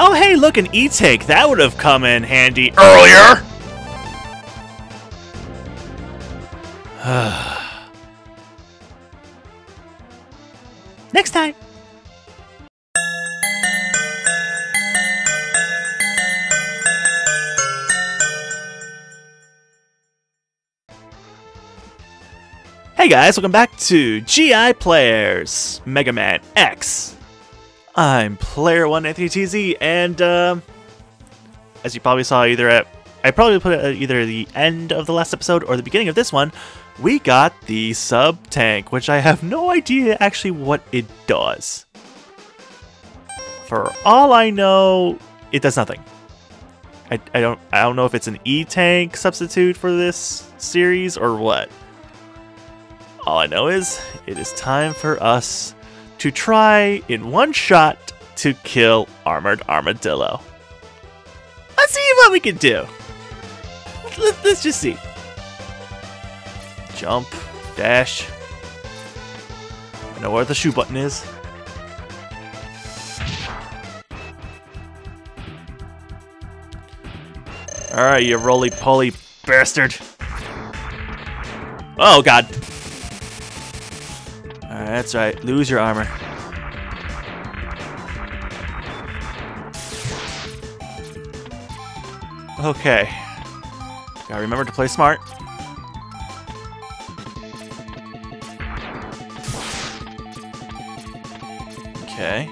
Oh hey, look, an E-tank. That would have come in handy earlier. Next time. Hey guys, welcome back to GI Players, Mega Man X. I'm Player 1 AnthonyTZ, and as you probably saw either at, I probably put it at either the end of the last episode or the beginning of this one, we got the sub-tank, which I have no idea actually what it does. For all I know, it does nothing. I don't know if it's an E-tank substitute for this series or what. All I know is, it is time for us to try in one shot to kill Armored Armadillo. Let's see what we can do. Let's just see. Jump, dash. I know where the shoe button is. Alright, you roly-poly bastard. Oh god. That's right, lose your armor. Okay. Gotta remember to play smart. Okay.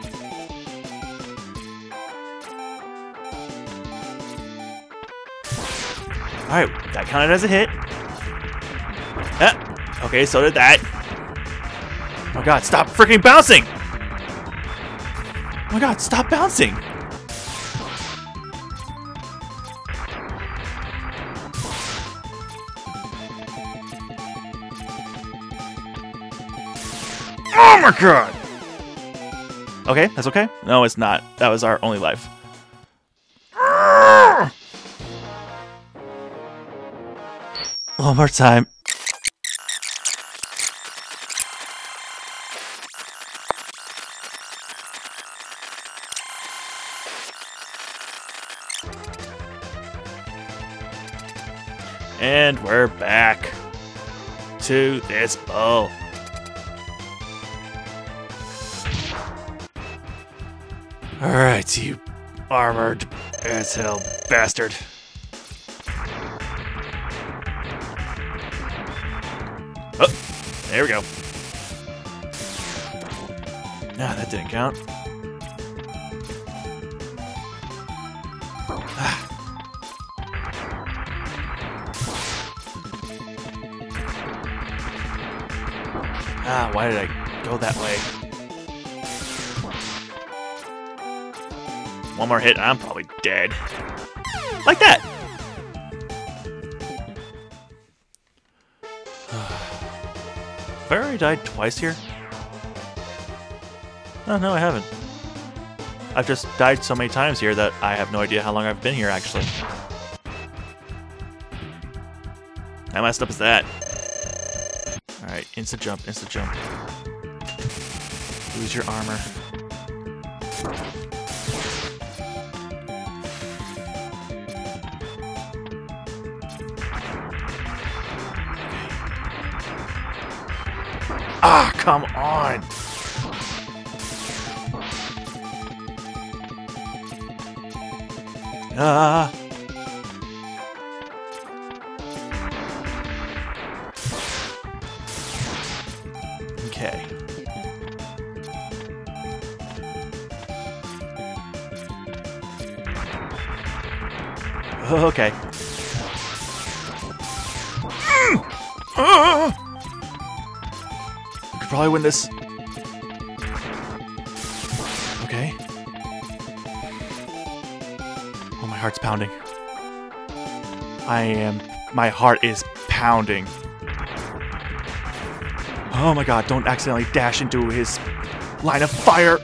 Alright, that counted as a hit. Ah, okay, so did that. Oh god, stop freaking bouncing! Oh my god, stop bouncing! Oh my god! Okay, that's okay? No, it's not. That was our only life. One more time. And we're back to this bowl. Alright, you armored as hell bastard. Oh, there we go. Nah, that didn't count. Ah, why did I go that way? One more hit and I'm probably dead. Like that! Have I already died twice here? Oh, no, I haven't. I've just died so many times here that I have no idea how long I've been here, actually. How messed up is that? Alright, instant jump, instant jump. Lose your armor. Ah, come on! Ah! Okay. Okay. I could probably win this. Okay. Oh, my heart's pounding. My heart is pounding. Oh my god, don't accidentally dash into his line of fire.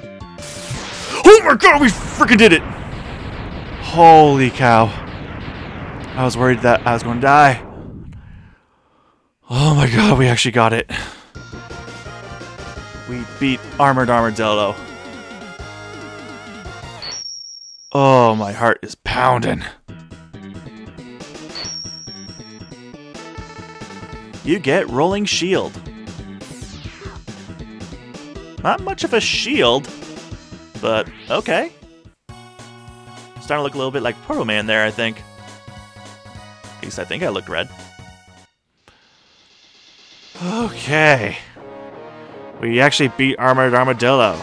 Oh my god, we freaking did it! Holy cow. I was worried that I was going to die. Oh my god, we actually got it. We beat Armored Armadillo. Oh, my heart is pounding. You get Rolling Shield. Not much of a shield, but okay. Starting to look a little bit like Proto Man there, I think. At least I think I looked red. Okay. We actually beat Armored Armadillo.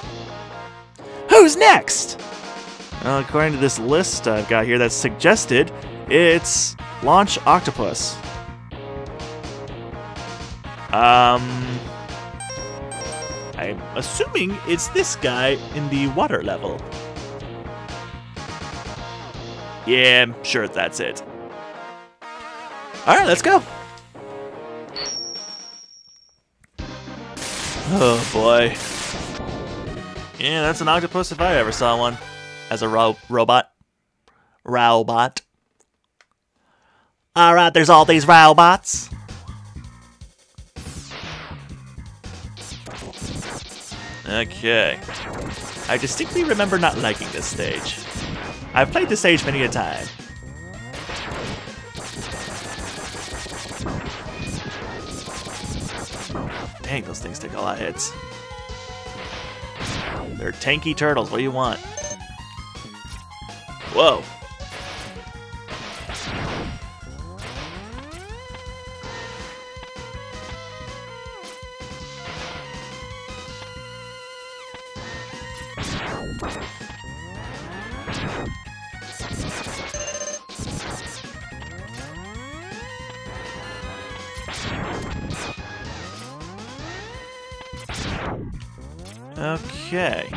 Who's next? Well, according to this list I've got here that's suggested, it's Launch Octopus. I'm assuming it's this guy in the water level. Yeah, I'm sure that's it. Alright, let's go. Oh boy. Yeah, that's an octopus if I ever saw one. As a robot. Robot. Alright, there's all these robots. Okay. I distinctly remember not liking this stage. I've played this stage many a time. Dang, those things take a lot of hits. They're tanky turtles, what do you want? Whoa. Okay.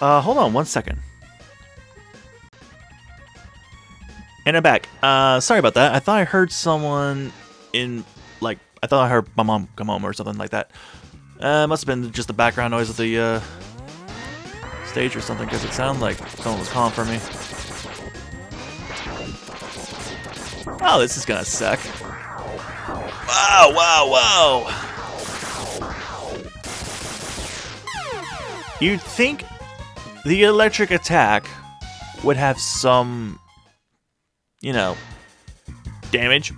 Hold on one second. And I'm back. Sorry about that. I thought I heard someone in, like, I thought I heard my mom come home or something like that. Must have been just the background noise of the stage or something, because it sounded like someone was calling for me. Oh, this is gonna suck. Wow, wow, wow! You'd think the electric attack would have some, you know, damage.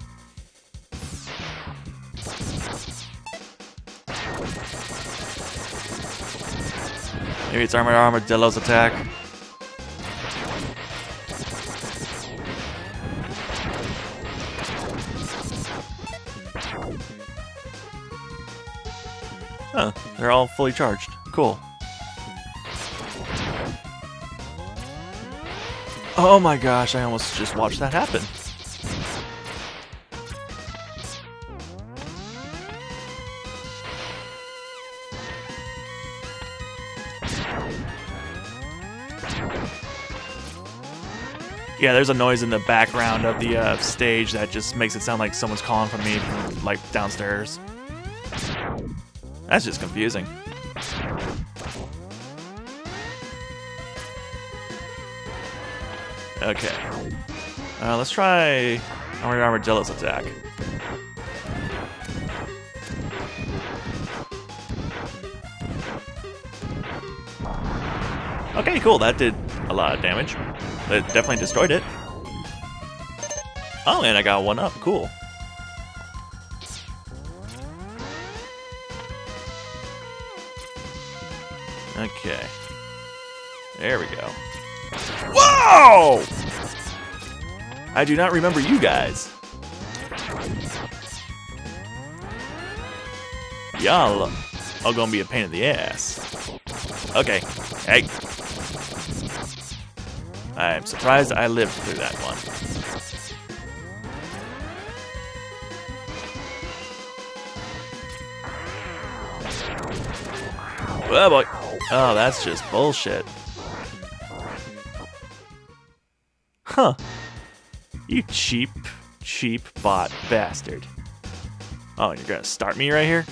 Maybe it's Armored Armadillo's attack. Huh, they're all fully charged. Cool. Oh my gosh, I almost just watched that happen. Yeah, there's a noise in the background of the stage that just makes it sound like someone's calling for me from, like, downstairs. That's just confusing. Okay. Let's try Armored Armadillo's attack. Okay, cool. That did a lot of damage. It definitely destroyed it. Oh, and I got one up. Cool. Okay. There we go. Whoa! I do not remember you guys. Y'all are gonna be a pain in the ass. Okay. Hey. I'm surprised I lived through that one. Oh boy. Oh, that's just bullshit. Huh. You cheap, cheap bot bastard. Oh, you're gonna start me right here?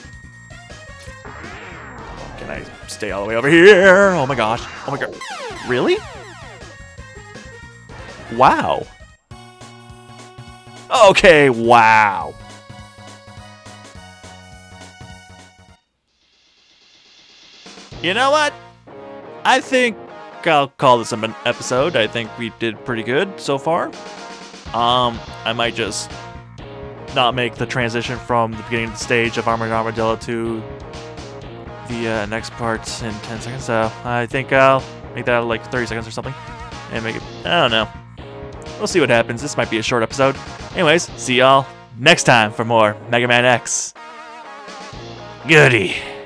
Can I stay all the way over here? Oh my gosh. Oh my god. Really? Wow. Okay, wow. You know what? I think I'll call this an episode. I think we did pretty good so far. I might just not make the transition from the beginning of the stage of Armored Armadillo to the next parts in 10 seconds. So I think I'll make that like 30 seconds or something and make it, I don't know. We'll see what happens. This might be a short episode. Anyways, see y'all next time for more Mega Man X. Goody.